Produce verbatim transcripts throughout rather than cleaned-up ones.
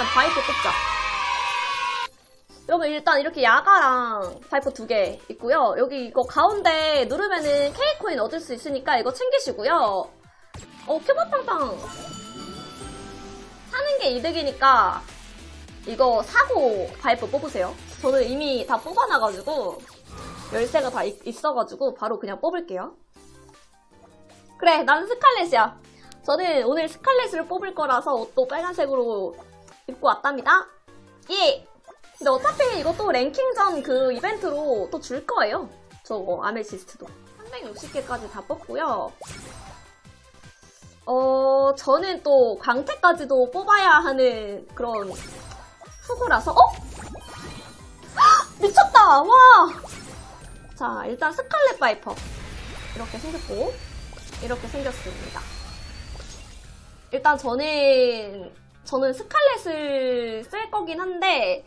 일단 바이퍼 뽑자. 여러분 일단 이렇게 야가랑 바이퍼 두 개 있고요. 여기 이거 가운데 누르면은 K코인 얻을 수 있으니까 이거 챙기시고요. 어 큐버팡팡 사는 게 이득이니까 이거 사고 바이퍼 뽑으세요. 저는 이미 다 뽑아놔가지고 열쇠가 다 있, 있어가지고 바로 그냥 뽑을게요. 그래 나는 스칼렛이야. 저는 오늘 스칼렛을 뽑을 거라서 옷도 빨간색으로 입고 왔답니다. 예! 근데 어차피 이것도 랭킹전 그 이벤트로 또 줄 거예요. 저거 아메시스트도 삼백육십 개까지 다 뽑고요. 어... 저는 또 광택까지도 뽑아야 하는 그런 후구라서 어? 헉! 미쳤다! 와! 자 일단 스칼렛바이퍼 이렇게 생겼고 이렇게 생겼습니다. 일단 저는 저는 스칼렛을 쓸 거긴 한데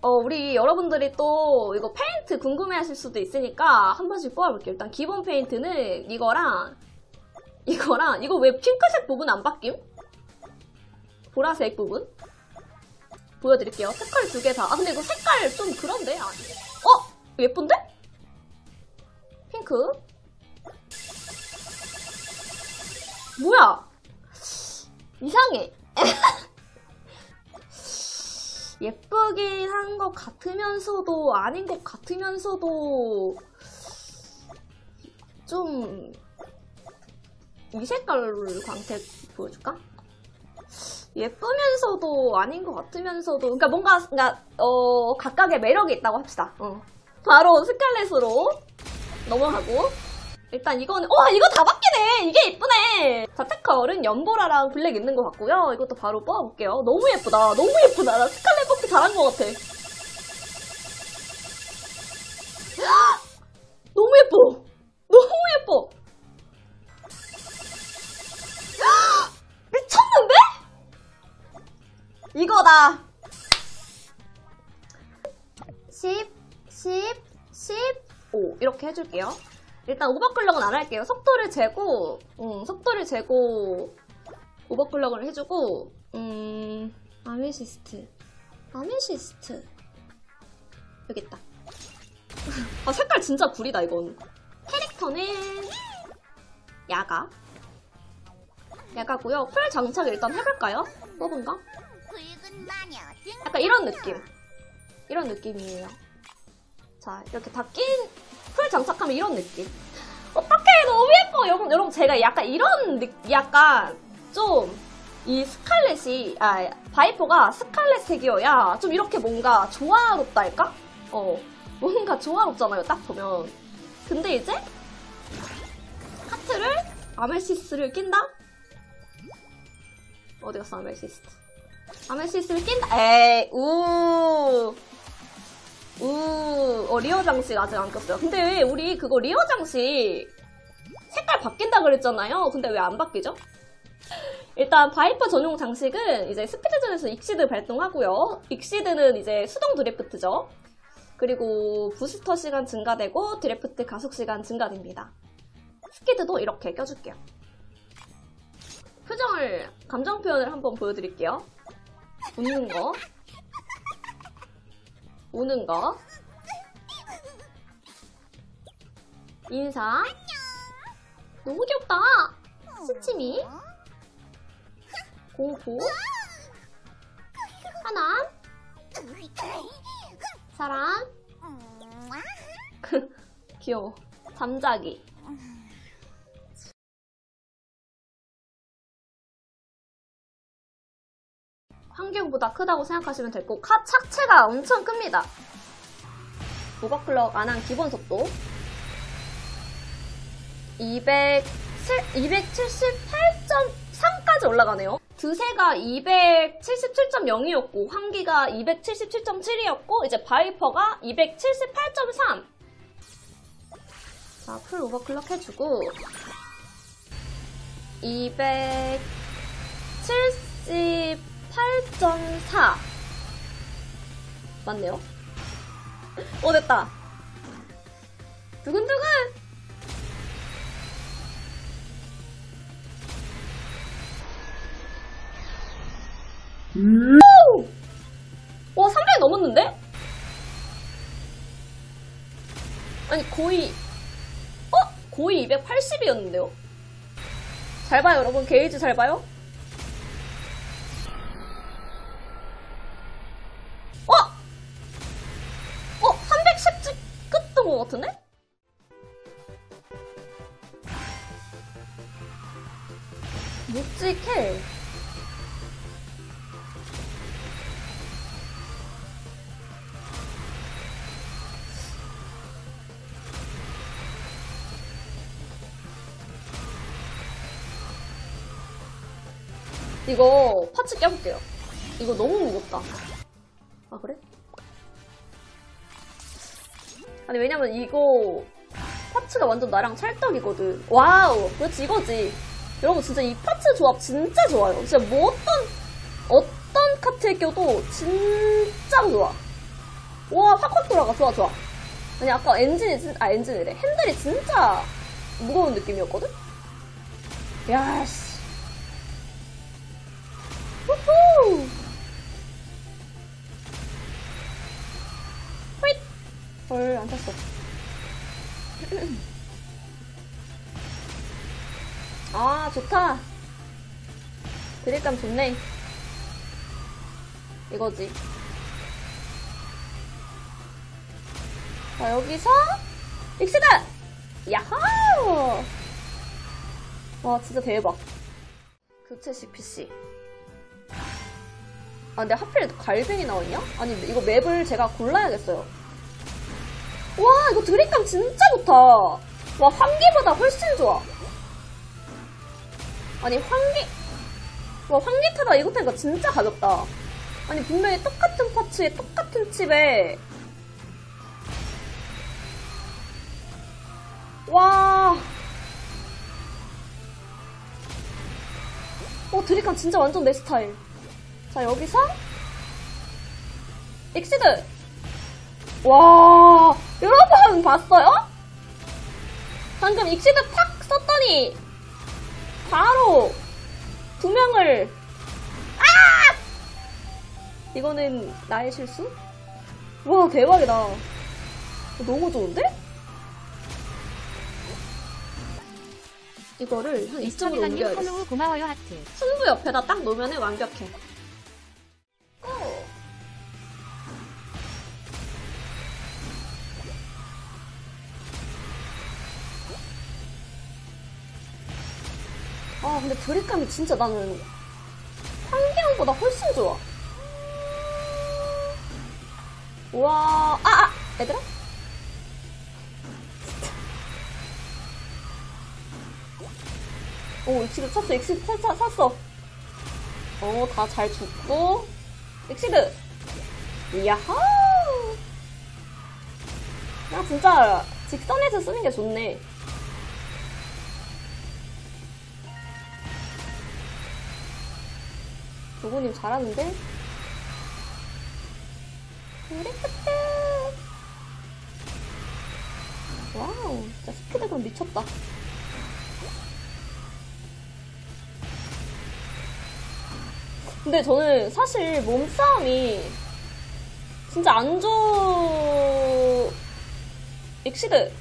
어 우리 여러분들이 또 이거 페인트 궁금해 하실 수도 있으니까 한 번씩 뽑아볼게요. 일단 기본 페인트는 이거랑 이거랑 이거 왜 핑크색 부분 안 바뀜? 보라색 부분? 보여드릴게요. 색깔 두 개 다. 아 근데 이거 색깔 좀 그런데? 아, 어? 예쁜데? 핑크 뭐야? 이상해. 예쁘긴 한 것 같으면서도 아닌 것 같으면서도 좀 이 색깔로 광택 보여줄까? 예쁘면서도 아닌 것 같으면서도 그러니까 뭔가 그러니까 어, 각각의 매력이 있다고 합시다. 어. 바로 스칼렛으로 넘어가고 일단 이거는 와 이거 다 바뀌네. 이게 예쁘네. 자택컬은 연보라랑 블랙 있는 것 같고요. 이것도 바로 뽑아볼게요. 너무 예쁘다. 너무 예쁘다. 나 스칼렛 뽑기 잘한 것 같아. 너무 예뻐. 너무 예뻐. 미쳤는데? 이거다. 십, 십, 십오 이렇게 해줄게요. 일단 오버클럭은 안 할게요. 속도를 재고, 음, 속도를 재고 오버클럭을 해주고, 음, 아메시스트, 아메시스트 여기 있다. 아 색깔 진짜 구리다 이건. 캐릭터는 야가, 야가고요. 쿨 장착 일단 해볼까요? 뽑은가? 약간 이런 느낌, 이런 느낌이에요. 자 이렇게 다 낀. 풀 장착하면 이런 느낌. 어떡해 너무 예뻐. 여러분 여러분 제가 약간 이런 느낌 약간 좀 이 스칼렛이 아 바이퍼가 스칼렛색이어야 좀 이렇게 뭔가 조화롭다 할까? 어 뭔가 조화롭잖아요 딱 보면. 근데 이제 카트를 아메시스를 낀다? 어디 갔어 아메시스트. 아메시스를 낀다? 에이 우 우, 어, 리어 장식 아직 안 꼈어요. 근데 왜 우리 그거 리어 장식 색깔 바뀐다 그랬잖아요. 근데 왜 안 바뀌죠? 일단 바이퍼 전용 장식은 이제 스피드전에서 익시드 발동하고요. 익시드는 이제 수동 드래프트죠. 그리고 부스터 시간 증가되고 드래프트 가속 시간 증가됩니다. 스키드도 이렇게 껴줄게요. 표정을, 감정 표현을 한번 보여드릴게요. 웃는 거. 우는 거 인사 안녕. 너무 귀엽다. 스치미 공포 하남 사랑 귀여워 잠자기 환경보다 크다고 생각하시면 됐고 카 착체가 엄청 큽니다. 오버클럭 안 한 기본 속도 이백칠십팔 점 삼까지 올라가네요. 드세가 이백칠십칠 점 영이었고 환기가 이백칠십칠 점 칠이었고 이제 바이퍼가 이백칠십팔 점 삼. 자, 풀 오버클럭 해주고 이백칠십 팔 점 사 맞네요. 오 됐다. 두근두근 음. 미쳤는데? 아니 거의 어? 거의 이백팔십이었는데요? 잘 봐요 여러분, 게이지 잘 봐요? 어? 어? 삼백십쯤 끝던 것 같은데? 묵직해. 이거 파츠 껴볼게요. 이거 너무 무겁다. 아 그래? 아니 왜냐면 이거 파츠가 완전 나랑 찰떡이거든. 와우 그렇지 이거지. 여러분 진짜 이 파츠 조합 진짜 좋아요. 진짜 뭐 어떤 어떤 카트에 껴도 진짜 좋아. 와 확확 돌아가. 좋아 좋아. 아니 아까 엔진이 진, 아 엔진이래 핸들이 진짜 무거운 느낌이었거든? 야씨 후후! 호잇! 헐, 안 탔어. 아, 좋다. 드립감 좋네. 이거지. 자, 여기서 익시다! 야호! 와, 진짜 대박. 교체식 피씨. 아 근데 하필 갈빙이 나왔냐? 아니 이거 맵을 제가 골라야겠어요. 와 이거 드립감 진짜 좋다. 와 환기보다 훨씬 좋아. 아니 환기 와 환기 타다 이거 타니까 진짜 가볍다. 아니 분명히 똑같은 파츠에 똑같은 칩에 와 어 드립감 진짜 완전 내 스타일. 자 여기서 익시드. 와 여러분 봤어요? 방금 익시드 팍 썼더니 바로 두 명을. 아! 이거는 나의 실수? 와 대박이다. 너무 좋은데? 이거를 한 이쪽으로 옮겨야겠어. 고마워요 하트. 승부 옆에다 딱 놓으면 완벽해. 아 근데 드립감이 진짜 나는 환경보다 훨씬 좋아. 우와 아아! 아, 얘들아? 오 익시드 쳤어. 익시드 샀어. 어 다 잘 죽고 익시드! 야호! 나 진짜 직선에서 쓰는 게 좋네. 도구님 잘하는데? 그래프트! 와우, 진짜 스피드감 미쳤다. 근데 저는 사실 몸싸움이 진짜 안 좋... 익시드!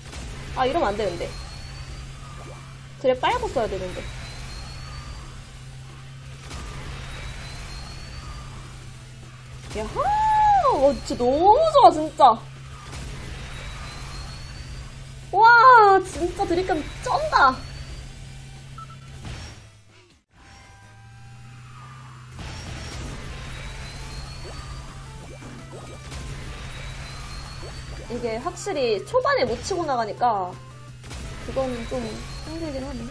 아 이러면 안 되는데. 드랩 빨고 써야 되는데. 야하! 와, 진짜 너무 좋아, 진짜! 와, 진짜 드립감 쩐다! 이게 확실히 초반에 못 치고 나가니까 그거는 좀 힘들긴 하네.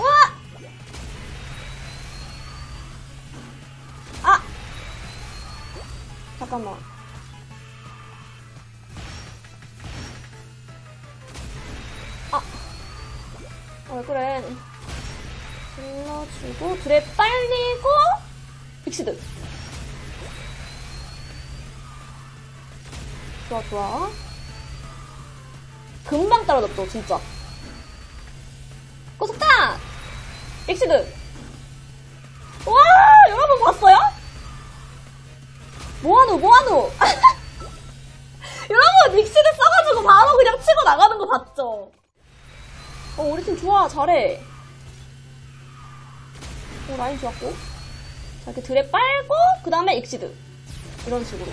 와! 아! 잠깐만. 아! 왜 그래? 질러주고 드랩 빨리고 익시드. 좋아 좋아. 금방 따라잡죠 진짜. 고속탄! 익시드! 와 여러분 봤어요? 뭐하노 뭐하노 여러분, 닉시를 써가지고 바로 그냥 치고 나가는 거 봤죠? 어, 우리 팀 좋아, 잘해. 어, 라인 좋았고. 자, 이렇게 드랩 빨고, 그 다음에 익시드. 이런 식으로.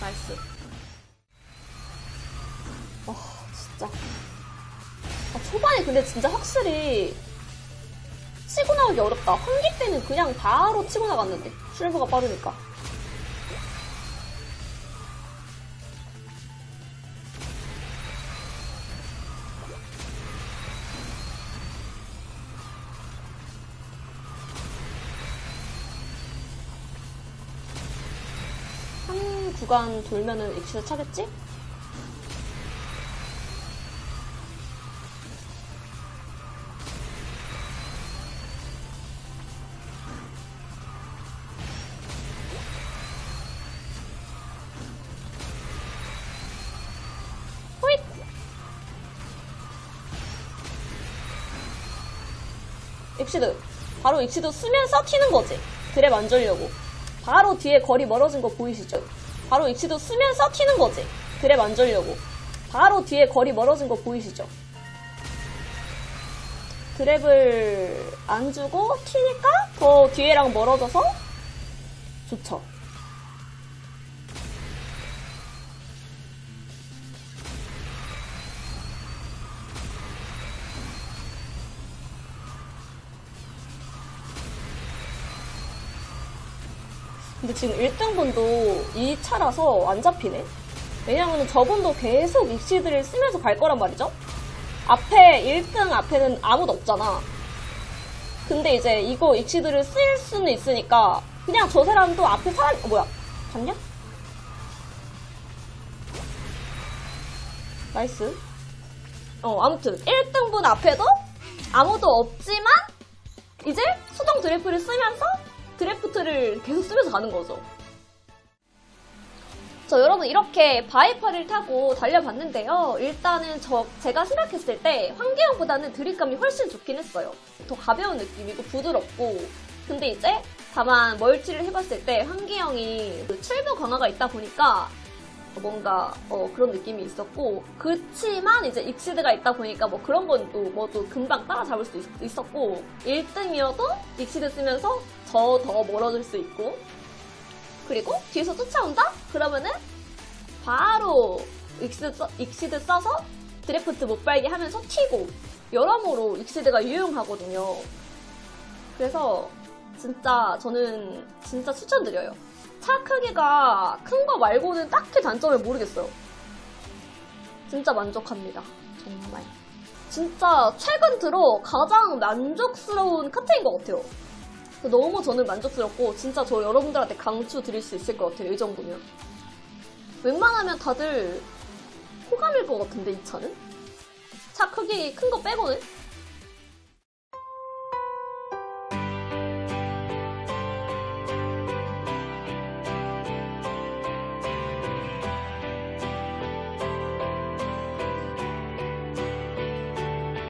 나이스. 와, 진짜. 아, 초반에 근데 진짜 확실히 치고 나오기 어렵다. 환기 때는 그냥 바로 치고 나갔는데. 실버가 빠르니까. 구간 돌면은 익시드 차겠지? 호잇! 익시드. 바로 익시드 쓰면서 튀는 거지. 드랩 안 절려고. 바로 뒤에 거리 멀어진 거 보이시죠? 바로 익시도 쓰면서 튀는 거지. 드랩 안 절려고. 바로 뒤에 거리 멀어진 거 보이시죠? 드랩을 안 주고 튀니까 더 뒤에랑 멀어져서 좋죠. 근데 지금 일 등분도 이 차라서 안 잡히네. 왜냐면은 저분도 계속 익시드를 쓰면서 갈 거란 말이죠. 앞에 일 등 앞에는 아무도 없잖아. 근데 이제 이거 익시드를 쓸 수는 있으니까 그냥 저 사람도 앞에 사람 어, 뭐야 잡냐? 나이스. 어 아무튼 일 등분 앞에도 아무도 없지만 이제 수동 드래프를 쓰면서 드래프트를 계속 쓰면서 가는 거죠. 자, 여러분 이렇게 바이퍼를 타고 달려봤는데요. 일단은 저 제가 생각했을 때 환기형보다는 드립감이 훨씬 좋긴 했어요. 더 가벼운 느낌이고 부드럽고. 근데 이제 다만 멀티를 해봤을 때 환기형이 출구 강화가 있다 보니까 뭔가 어, 그런 느낌이 있었고, 그치만 이제 익시드가 있다 보니까 뭐 그런 건 또 뭐도 금방 따라잡을 수 있, 있었고 일 등이어도 익시드 쓰면서 더 더 멀어질 수 있고, 그리고 뒤에서 쫓아온다? 그러면은 바로 익시드, 익시드 써서 드래프트 못 빨게 하면서 튀고, 여러모로 익시드가 유용하거든요. 그래서 진짜 저는 진짜 추천드려요. 차 크기가 큰 거 말고는 딱히 단점을 모르겠어요. 진짜 만족합니다. 정말. 진짜 최근 들어 가장 만족스러운 카트인 것 같아요. 너무 저는 만족스럽고 진짜 저 여러분들한테 강추 드릴 수 있을 것 같아요. 이 정도면. 웬만하면 다들 호감일 것 같은데 이 차는? 차 크기 큰 거 빼고는?